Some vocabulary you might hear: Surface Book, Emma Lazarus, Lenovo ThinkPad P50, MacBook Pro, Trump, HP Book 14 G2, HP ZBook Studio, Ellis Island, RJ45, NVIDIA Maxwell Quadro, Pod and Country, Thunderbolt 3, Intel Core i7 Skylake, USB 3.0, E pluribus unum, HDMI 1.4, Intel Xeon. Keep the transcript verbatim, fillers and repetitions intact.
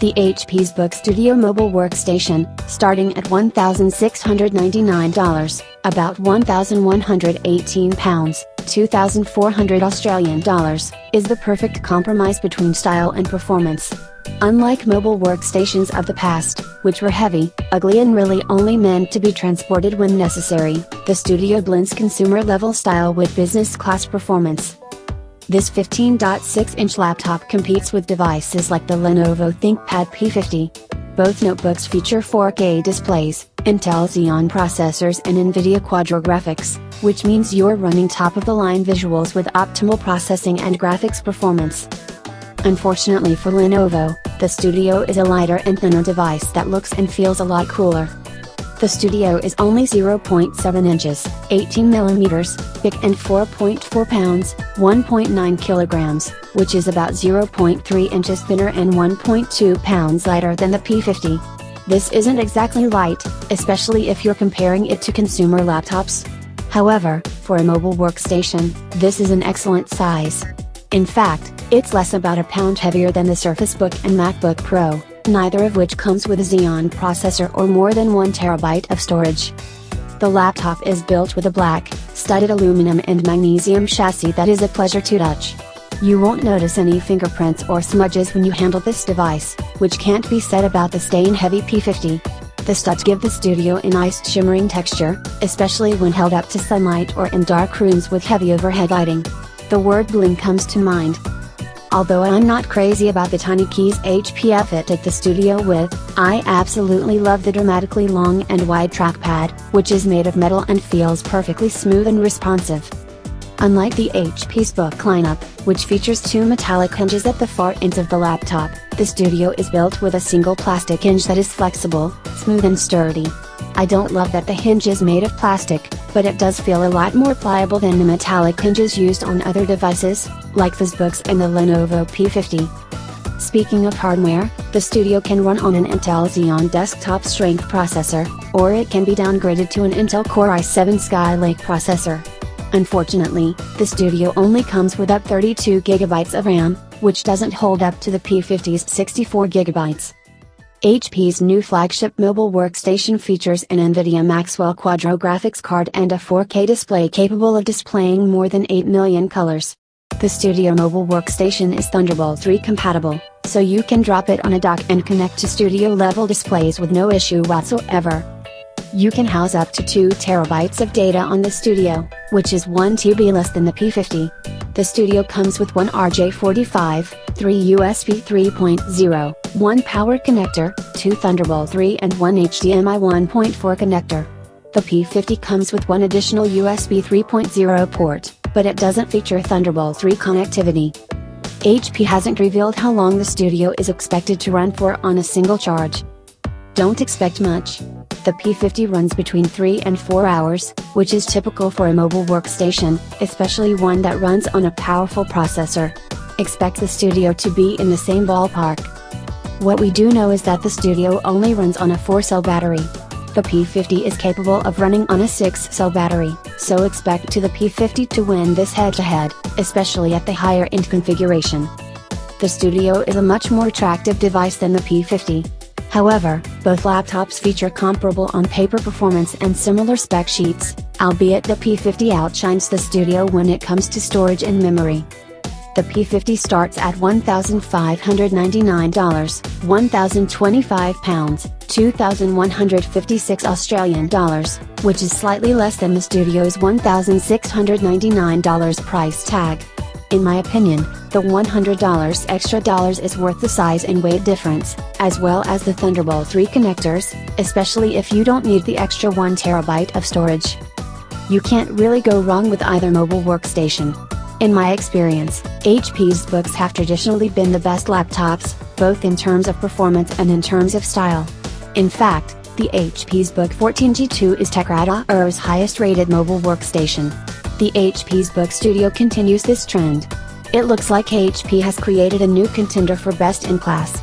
The H P ZBook Studio mobile workstation, starting at one thousand six hundred ninety-nine dollars, about one thousand one hundred eighteen pounds, two thousand four hundred Australian dollars, is the perfect compromise between style and performance. Unlike mobile workstations of the past, which were heavy, ugly and really only meant to be transported when necessary, the Studio blends consumer-level style with business-class performance. This fifteen point six inch laptop competes with devices like the Lenovo ThinkPad P fifty. Both notebooks feature four K displays, Intel Xeon processors and NVIDIA Quadro graphics, which means you're running top-of-the-line visuals with optimal processing and graphics performance. Unfortunately for Lenovo, the Studio is a lighter and thinner device that looks and feels a lot cooler. The Studio is only zero point seven inches, eighteen millimeters, thick and four point four pounds, one point nine kilograms, which is about zero point three inches thinner and one point two pounds lighter than the P fifty. This isn't exactly light, especially if you're comparing it to consumer laptops. However, for a mobile workstation, this is an excellent size. In fact, it's less about a pound heavier than the Surface Book and MacBook Pro, neither of which comes with a Xeon processor or more than one terabyte of storage. The laptop is built with a black, studded aluminum and magnesium chassis that is a pleasure to touch. You won't notice any fingerprints or smudges when you handle this device, which can't be said about the stain-heavy P fifty. The studs give the Studio a nice shimmering texture, especially when held up to sunlight or in dark rooms with heavy overhead lighting. The word bling comes to mind. Although I'm not crazy about the tiny keys H P outfitted the Studio with, I absolutely love the dramatically long and wide trackpad, which is made of metal and feels perfectly smooth and responsive. Unlike the H P's book lineup, which features two metallic hinges at the far ends of the laptop, the Studio is built with a single plastic hinge that is flexible, smooth and sturdy. I don't love that the hinge is made of plastic, but it does feel a lot more pliable than the metallic hinges used on other devices, like the ZBooks and the Lenovo P fifty. Speaking of hardware, the Studio can run on an Intel Xeon desktop strength processor, or it can be downgraded to an Intel Core i seven Skylake processor. Unfortunately, the Studio only comes with up thirty-two gigabytes of RAM, which doesn't hold up to the P fifty's sixty-four gigabytes. H P's new flagship mobile workstation features an NVIDIA Maxwell Quadro graphics card and a four K display capable of displaying more than eight million colors. The Studio mobile workstation is Thunderbolt three compatible, so you can drop it on a dock and connect to Studio-level displays with no issue whatsoever. You can house up to two terabytes of data on the Studio, which is one terabyte less than the P fifty. The Studio comes with one R J forty-five, three U S B three point oh, one power connector, two Thunderbolt three and one H D M I one point four connector. The P fifty comes with one additional U S B three point oh port, but it doesn't feature Thunderbolt three connectivity. H P hasn't revealed how long the Studio is expected to run for on a single charge. Don't expect much. The P fifty runs between three and four hours, which is typical for a mobile workstation, especially one that runs on a powerful processor. Expect the Studio to be in the same ballpark. What we do know is that the Studio only runs on a four cell battery. The P fifty is capable of running on a six cell battery, so expect to the P fifty to win this head-to-head, especially at the higher-end configuration. The Studio is a much more attractive device than the P fifty. However, both laptops feature comparable on-paper performance and similar spec sheets, albeit the P fifty outshines the Studio when it comes to storage and memory. The P fifty starts at one thousand five hundred ninety-nine dollars, one thousand twenty-five pounds, two thousand one hundred fifty-six Australian dollars, which is slightly less than the Studio's one thousand six hundred ninety-nine dollars price tag. In my opinion, the one hundred dollars extra dollars is worth the size and weight difference, as well as the Thunderbolt three connectors, especially if you don't need the extra one terabyte of storage. You can't really go wrong with either mobile workstation. In my experience, H P's books have traditionally been the best laptops, both in terms of performance and in terms of style. In fact, the H P's Book fourteen G two is TechRadar's highest-rated mobile workstation. The H P's Book Studio continues this trend. It looks like H P has created a new contender for best in class.